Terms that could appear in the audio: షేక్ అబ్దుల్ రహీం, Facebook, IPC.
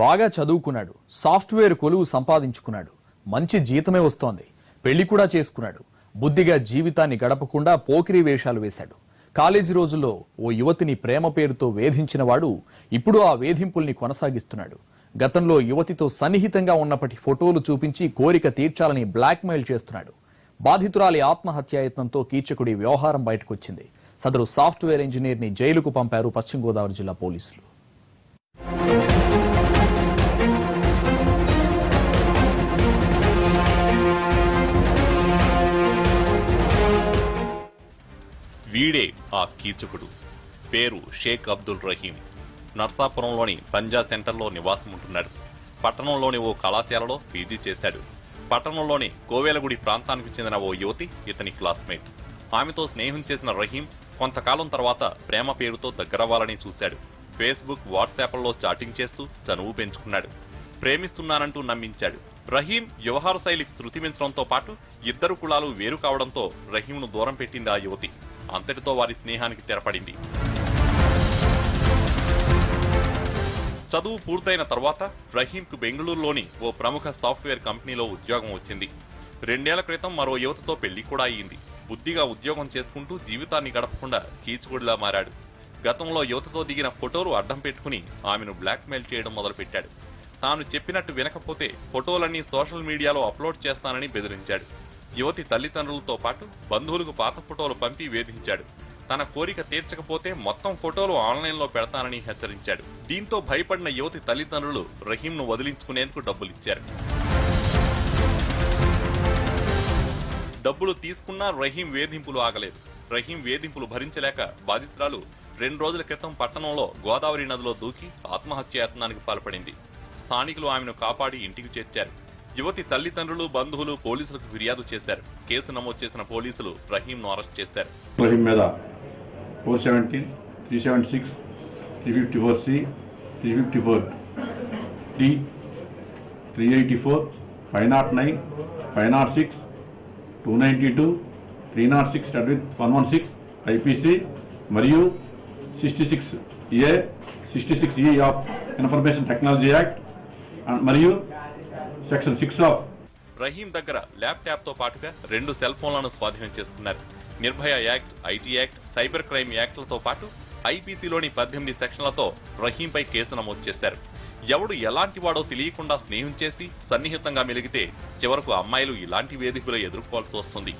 బాగా చదువుకున్నాడు, సాఫ్ట్వేర్ కొలువు సంపాదించుకున్నాడు, మంచి జీతమే వస్తోంది, పెళ్లి కూడా చేసుకున్నాడు, బుద్ధిగా జీవితాన్ని గడపకుండా పోకిరీ వేషాలు వేశాడు. కాలేజీ రోజుల్లో ఓ యువతిని ప్రేమ పేరుతో వేధించిన వాడు ఇప్పుడు ఆ వేధింపుల్ని కొనసాగిస్తున్నాడు. గతంలో యువతితో సన్నిహితంగా ఉన్నప్పటి ఫోటోలు చూపించి కోరిక తీర్చాలని బ్లాక్మెయిల్ చేస్తున్నాడు. బాధితురాలి ఆత్మహత్యాయత్నంతో కీచకుడి వ్యవహారం బయటకొచ్చింది. సదరు సాఫ్ట్వేర్ ఇంజనీర్ని జైలుకు పంపారు పశ్చిమ గోదావరి జిల్లా పోలీసులు. వీడే ఆ కీచకుడు. పేరు షేక్ అబ్దుల్ రహీం. నర్సాపురంలోని పంజా సెంటర్లో నివాసం ఉంటున్నాడు. పట్టణంలోని ఓ కళాశాలలో పీజీ చేశాడు. పట్టణంలోని కోవేలగుడి ప్రాంతానికి చెందిన ఓ యువతి ఇతని క్లాస్మేట్. ఆమెతో స్నేహం చేసిన రహీం కొంతకాలం తర్వాత ప్రేమ పేరుతో దగ్గరవ్వాలని చూశాడు. ఫేస్బుక్, వాట్సాప్లలో చాటింగ్ చేస్తూ చనువు పెంచుకున్నాడు. ప్రేమిస్తున్నానంటూ నమ్మించాడు. రహీం వ్యవహార శైలి శృతిమించడంతో పాటు ఇద్దరు కులాలు వేరు కావడంతో రహీంను దూరం పెట్టింది ఆ యువతి. అంతటితో వారి స్నేహానికి తెరపడింది. చదువు పూర్తయిన తర్వాత రహీంకు బెంగళూరులోని ఓ ప్రముఖ సాఫ్ట్వేర్ కంపెనీలో ఉద్యోగం వచ్చింది. 2 ఏళ్ల క్రితం మరో యువతతో పెళ్లి కూడా అయ్యింది. బుద్ధిగా ఉద్యోగం చేసుకుంటూ జీవితాన్ని గడపకుండా కీచుకుడిలా మారాడు. గతంలో యువతతో దిగిన ఫోటోలు అడ్డం పెట్టుకుని ఆమెను బ్లాక్మెయిల్ చేయడం మొదలుపెట్టాడు. తాను చెప్పినట్టు వినకపోతే ఫోటోలన్నీ సోషల్ మీడియాలో అప్లోడ్ చేస్తానని బెదిరించాడు. యువతి తల్లిదండ్రులతో పాటు బంధువులకు పాత ఫోటోలు పంపి వేధించాడు. తన కోరిక తీర్చకపోతే మొత్తం ఫోటోలు ఆన్లైన్లో పెడతానని హెచ్చరించాడు. దీంతో భయపడిన యువతి తల్లిదండ్రులు రహీంను వదిలించుకునేందుకు డబ్బులిచ్చారు. డబ్బులు తీసుకున్నా రహీం వేధింపులు ఆగలేదు. రహీం వేధింపులు భరించలేక బాధితురాలు 2 రోజుల క్రితం పట్టణంలో గోదావరి నదిలో దూకి ఆత్మహత్యాయత్నానికి పాల్పడింది. స్థానికులు ఆమెను కాపాడి ఇంటికి చేర్చారు. యువతి తల్లిదండ్రులు, బంధువులు పోలీసులకు ఫిర్యాదు చేశారు. కేసు నమోదు చేసిన పోలీసులు రహీంను అరెస్ట్ చేశారు. రహీం మీద 417, 376, 354C, 354, 3, 384, 509, 506, 292, 306 IPC మరియు 66A, 66E of information technology act మరియు సెక్షన్ 6 ఆఫ్. రహీం దగ్గర ల్యాప్టాప్ తో పాటుగా 2 సెల్ ఫోన్లను స్వాధీనం చేసుకున్నారు. Nirbhaya act, IT act, cyber crime యాక్ట్లతో పాటు ఐపీసీలోని 18 సెక్షన్లతో రహీంపై కేసు నమోదు చేశారు. ఎవడు ఎలాంటి వాడో తెలియకుండా స్నేహం చేసి సన్నిహితంగా మెలిగితే చివరకు అమ్మాయిలు ఇలాంటి వేధింపులు ఎదుర్కోవాల్సి వస్తుంది.